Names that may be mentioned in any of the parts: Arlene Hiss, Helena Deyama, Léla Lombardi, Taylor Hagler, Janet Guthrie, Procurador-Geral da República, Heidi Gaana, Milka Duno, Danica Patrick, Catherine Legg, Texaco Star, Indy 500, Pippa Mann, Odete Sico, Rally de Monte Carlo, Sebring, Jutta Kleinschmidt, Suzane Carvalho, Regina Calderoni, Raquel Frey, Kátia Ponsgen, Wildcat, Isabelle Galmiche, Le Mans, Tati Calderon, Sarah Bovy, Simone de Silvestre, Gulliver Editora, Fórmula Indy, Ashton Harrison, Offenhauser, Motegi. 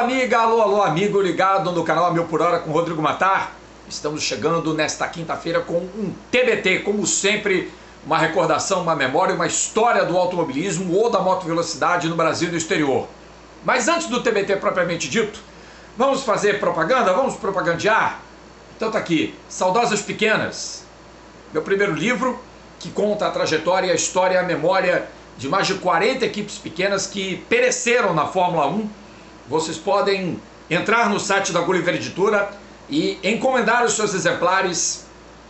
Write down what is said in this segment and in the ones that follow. amiga, alô, alô, amigo ligado no canal A Mil Por Hora com Rodrigo Mattar. Estamos chegando nesta quinta-feira com um TBT, como sempre, uma recordação, uma memória, uma história do automobilismo ou da motovelocidade no Brasil e no exterior. Mas antes do TBT propriamente dito, vamos fazer propaganda? Vamos propagandear? Então tá aqui, Saudosas Pequenas, meu primeiro livro que conta a trajetória, a história e a memória de mais de 40 equipes pequenas que pereceram na Fórmula 1. Vocês podem entrar no site da Gulliver Editora e encomendar os seus exemplares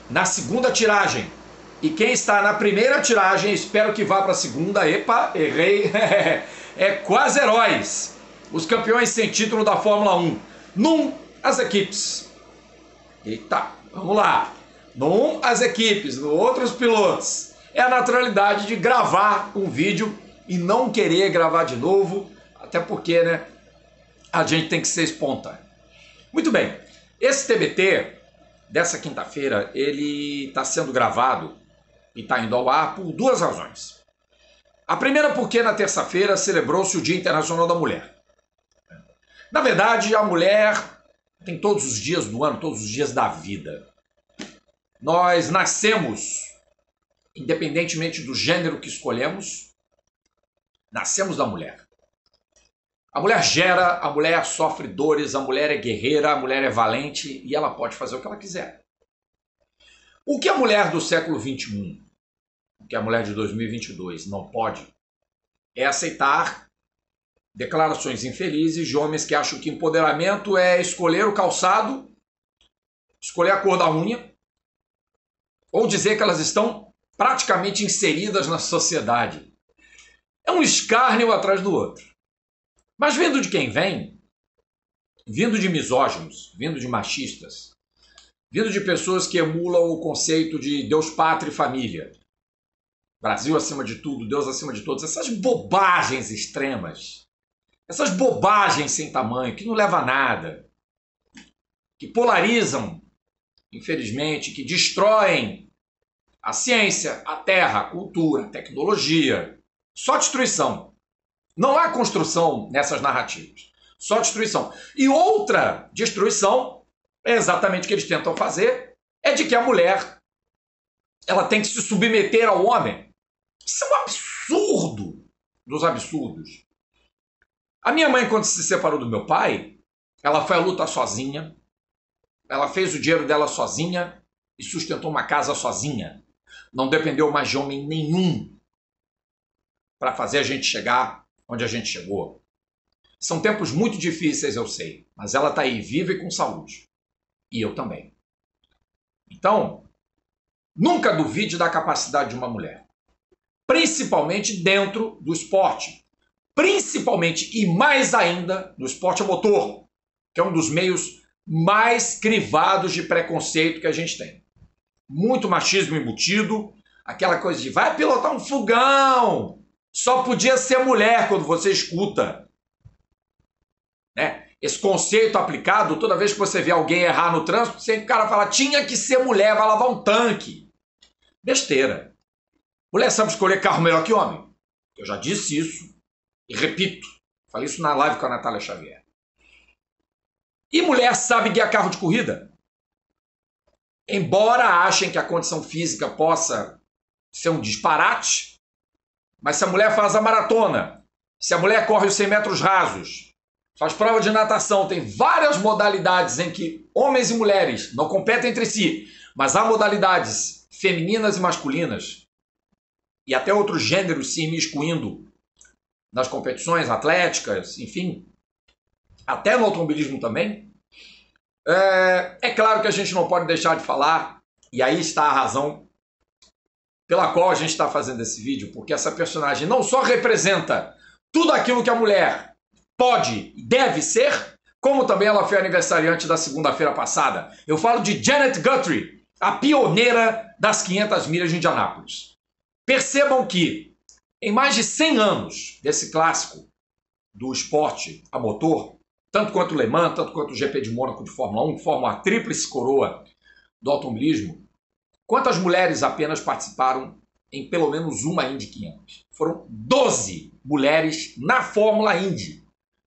na segunda tiragem. E quem está na primeira tiragem, espero que vá para a segunda, epa, errei, é Quase Heróis, os campeões sem título da Fórmula 1. Num, as equipes. Eita, vamos lá. Num, as equipes, no outro, os pilotos. É a naturalidade de gravar um vídeo e não querer gravar de novo, até porque, né, a gente tem que ser espontâneo. Muito bem, esse TBT dessa quinta-feira, ele está sendo gravado e está indo ao ar por duas razões. A primeira porque na terça-feira celebrou-se o Dia Internacional da Mulher. Na verdade, a mulher tem todos os dias do ano, todos os dias da vida. Nós nascemos, independentemente do gênero que escolhemos, nascemos da mulher. A mulher gera, a mulher sofre dores, a mulher é guerreira, a mulher é valente e ela pode fazer o que ela quiser. O que a mulher do século XXI, o que a mulher de 2022 não pode, é aceitar declarações infelizes de homens que acham que empoderamento é escolher o calçado, escolher a cor da unha, ou dizer que elas estão praticamente inseridas na sociedade. É um escárnio atrás do outro. Mas vindo de quem vem, vindo de misóginos, vindo de machistas, vindo de pessoas que emulam o conceito de Deus, pátria e família, Brasil acima de tudo, Deus acima de todos, essas bobagens extremas, essas bobagens sem tamanho, que não leva a nada, que polarizam, infelizmente, que destroem a ciência, a terra, a cultura, a tecnologia, só destruição. Não há construção nessas narrativas, só destruição. E outra destruição, é exatamente o que eles tentam fazer, é de que a mulher ela tem que se submeter ao homem. Isso é um absurdo dos absurdos. A minha mãe, quando se separou do meu pai, ela foi à luta sozinha, ela fez o dinheiro dela sozinha e sustentou uma casa sozinha. Não dependeu mais de homem nenhum para fazer a gente chegar onde a gente chegou. São tempos muito difíceis, eu sei, mas ela está aí viva e com saúde. E eu também. Então, nunca duvide da capacidade de uma mulher. Principalmente dentro do esporte. Principalmente e mais ainda no esporte a motor, que é um dos meios mais crivados de preconceito que a gente tem. Muito machismo embutido, aquela coisa de vai pilotar um fogão. Só podia ser mulher quando você escuta, né? Esse conceito aplicado, toda vez que você vê alguém errar no trânsito, sempre o cara fala, tinha que ser mulher, vai lavar um tanque. Besteira. Mulher sabe escolher carro melhor que homem. Eu já disse isso e repito. Falei isso na live com a Natália Xavier. E mulher sabe guiar carro de corrida. Embora achem que a condição física possa ser um disparate, mas se a mulher faz a maratona, se a mulher corre os 100 metros rasos, faz prova de natação, tem várias modalidades em que homens e mulheres não competem entre si, mas há modalidades femininas e masculinas, e até outros gêneros se imiscuindo nas competições atléticas, enfim, até no automobilismo também, é claro que a gente não pode deixar de falar, e aí está a razão pela qual a gente está fazendo esse vídeo, porque essa personagem não só representa tudo aquilo que a mulher pode e deve ser, como também ela foi aniversariante da segunda-feira passada. Eu falo de Janet Guthrie, a pioneira das 500 milhas de Indianápolis. Percebam que, em mais de 100 anos desse clássico do esporte a motor, tanto quanto o Le Mans, tanto quanto o GP de Mônaco de Fórmula 1, que formam a tríplice coroa do automobilismo, quantas mulheres apenas participaram em pelo menos uma Indy 500? Foram 12 mulheres na Fórmula Indy.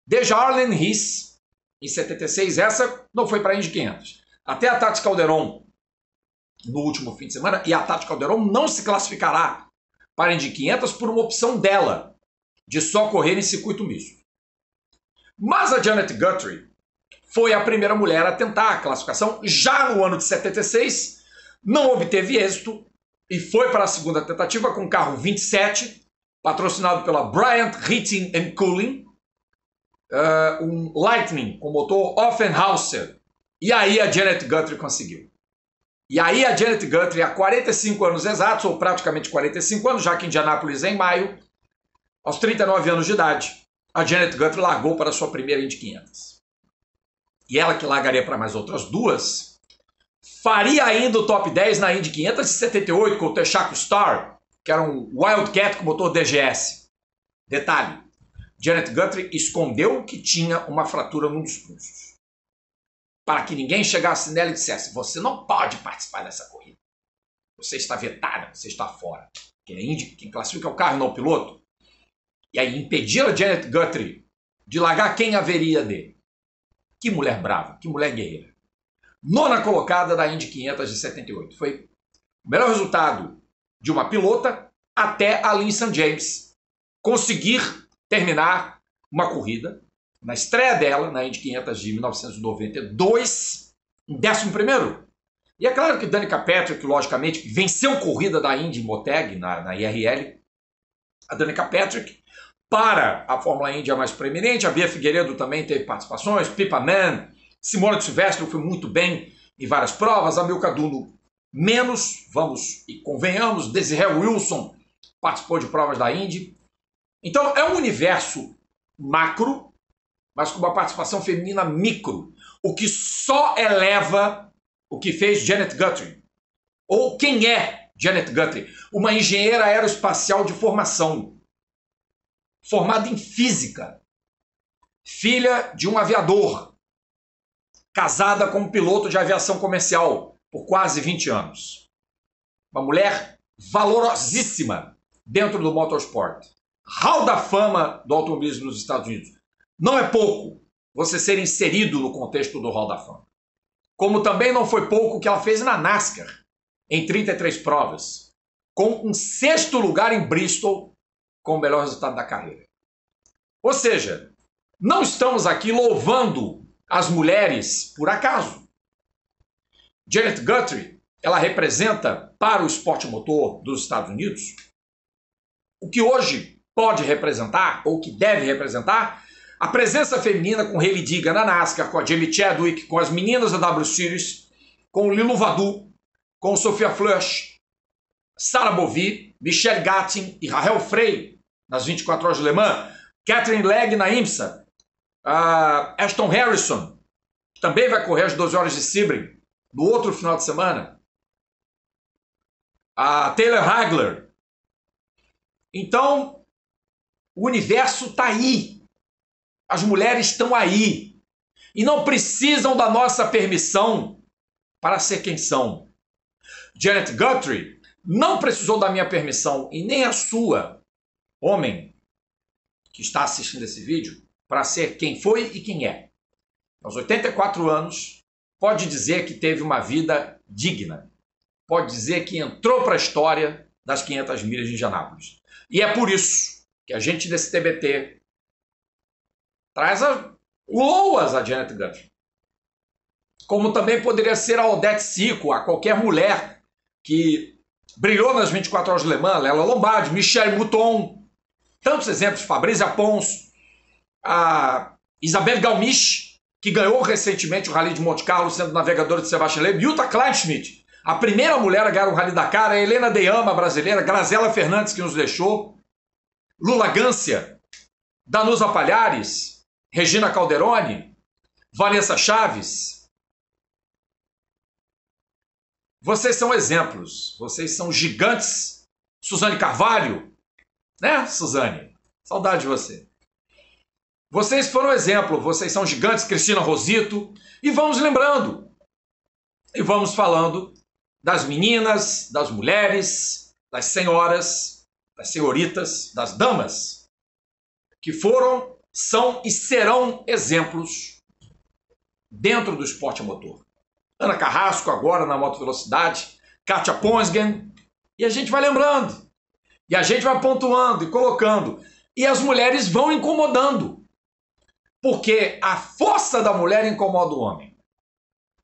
Desde a Arlene Hiss, em 76, essa não foi para a Indy 500. Até a Tati Calderon, no último fim de semana, e a Tati Calderon não se classificará para a Indy 500 por uma opção dela, de só correr em circuito misto. Mas a Janet Guthrie foi a primeira mulher a tentar a classificação já no ano de 76, não obteve êxito e foi para a segunda tentativa com o carro 27, patrocinado pela Bryant Heating and Cooling, um Lightning com motor Offenhauser. E aí a Janet Guthrie conseguiu. E aí a Janet Guthrie, há 45 anos exatos, ou praticamente 45 anos, já que Indianápolis é em maio, aos 39 anos de idade, a Janet Guthrie largou para sua primeira Indy 500. E ela, que largaria para mais outras duas, faria ainda o top 10 na Indy 578 com o Texaco Star, que era um Wildcat com motor DGS. Detalhe, Janet Guthrie escondeu que tinha uma fratura num dos pulsos, para que ninguém chegasse nela e dissesse: você não pode participar dessa corrida, você está vetada, você está fora. Porque a Indy, quem classifica é o carro, não o piloto. E aí impediram a Janet Guthrie de largar quem haveria dele. Que mulher brava, que mulher guerreira. Nona colocada da Indy 500 de 78. Foi o melhor resultado de uma pilota até a Lynn St. James conseguir terminar uma corrida. Na estreia dela, na Indy 500 de 1992, em 11º. E é claro que Danica Patrick, logicamente, venceu corrida da Indy Motegi, na IRL. A Danica Patrick, para a Fórmula Indy, é mais preeminente. A Bia Figueiredo também teve participações. Pippa Mann, Simone de Silvestre foi muito bem em várias provas. A Milka Duno, menos, vamos e convenhamos. Desiree Wilson participou de provas da Indy. Então é um universo macro, mas com uma participação feminina micro, o que só eleva o que fez Janet Guthrie. Ou quem é Janet Guthrie? Uma engenheira aeroespacial de formação, formada em física, filha de um aviador, casada com um piloto de aviação comercial por quase 20 anos. Uma mulher valorosíssima dentro do motorsport. Hall da fama do automobilismo nos Estados Unidos. Não é pouco você ser inserido no contexto do Hall da Fama. Como também não foi pouco o que ela fez na Nascar, em 33 provas, com um 6º lugar em Bristol, com o melhor resultado da carreira. Ou seja, não estamos aqui louvando as mulheres por acaso. Janet Guthrie, ela representa para o esporte motor dos Estados Unidos o que hoje pode representar, ou que deve representar, a presença feminina com Heidi Gaana na Nascar, com a Jamie Chadwick, com as meninas da W Series, com o Lila Vuadou, com Sofia Flush, Sarah Bovy, Michelle Gatting e Raquel Frey, nas 24 horas de Le Mans, Catherine Legg na IMSA, Ashton Harrison, que também vai correr as 12 horas de Sebring, no outro final de semana, a Taylor Hagler. Então, o universo está aí. As mulheres estão aí. E não precisam da nossa permissão para ser quem são. Janet Guthrie não precisou da minha permissão, e nem a sua, homem que está assistindo esse vídeo, para ser quem foi e quem é. Aos 84 anos, pode dizer que teve uma vida digna. Pode dizer que entrou para a história das 500 milhas de Indianápolis. E é por isso que a gente desse TBT traz louas a Janet Guthrie. Como também poderia ser a Odete Sico, a qualquer mulher que brilhou nas 24 horas de Le Mans, Léla Lombardi, Michel Mouton, tantos exemplos, Fabrícia Pons, a Isabelle Galmiche, que ganhou recentemente o Rally de Monte Carlo, sendo navegadora de Sebastian Loeb, Jutta Kleinschmidt, a primeira mulher a ganhar o Rally Dakar, a Helena Deyama, brasileira, Grazela Fernandes, que nos deixou, Lula Gância, Danusa Palhares, Regina Calderoni, Vanessa Chaves. Vocês são exemplos, vocês são gigantes. Suzane Carvalho, né, Suzane? Saudade de você. Vocês foram exemplo, vocês são gigantes, Cristina Rosito. E vamos lembrando, e vamos falando das meninas, das mulheres, das senhoras, das senhoritas, das damas, que foram, são e serão exemplos dentro do esporte a motor. Ana Carrasco agora na Moto Velocidade, Kátia Ponsgen, e a gente vai lembrando, e a gente vai pontuando e colocando, e as mulheres vão incomodando, porque a força da mulher incomoda o homem.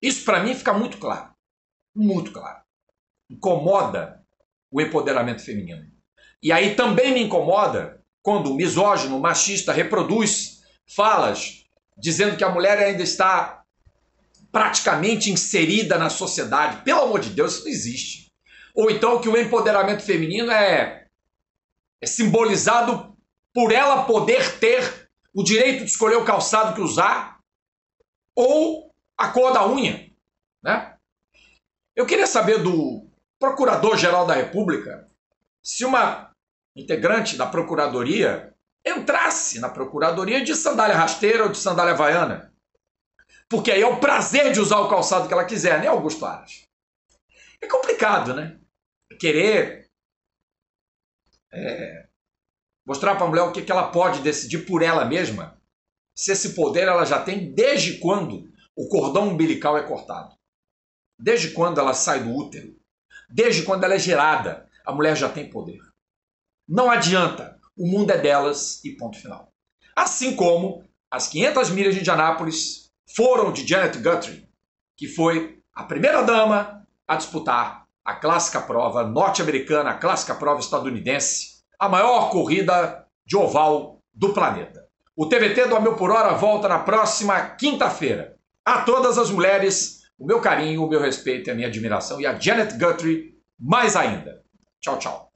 Isso para mim fica muito claro, muito claro. Incomoda o empoderamento feminino. E aí também me incomoda quando o misógino, machista reproduz falas dizendo que a mulher ainda está praticamente inserida na sociedade. Pelo amor de Deus, isso não existe. Ou então que o empoderamento feminino é simbolizado por ela poder ter o direito de escolher o calçado que usar ou a cor da unha, né? Eu queria saber do Procurador-Geral da República se uma integrante da Procuradoria entrasse na Procuradoria de sandália rasteira ou de sandália havaiana. Porque aí é o prazer de usar o calçado que ela quiser, né, Augusto Aras? É complicado, né? Querer mostrar para a mulher o que ela pode decidir por ela mesma, se esse poder ela já tem desde quando o cordão umbilical é cortado. Desde quando ela sai do útero. Desde quando ela é gerada, a mulher já tem poder. Não adianta. O mundo é delas e ponto final. Assim como as 500 milhas de Indianápolis foram de Janet Guthrie, que foi a primeira dama a disputar a clássica prova norte-americana, a clássica prova estadunidense, a maior corrida de oval do planeta. O TVT do A Mil Por Hora volta na próxima quinta-feira. A todas as mulheres, o meu carinho, o meu respeito e a minha admiração. E a Janet Guthrie mais ainda. Tchau, tchau.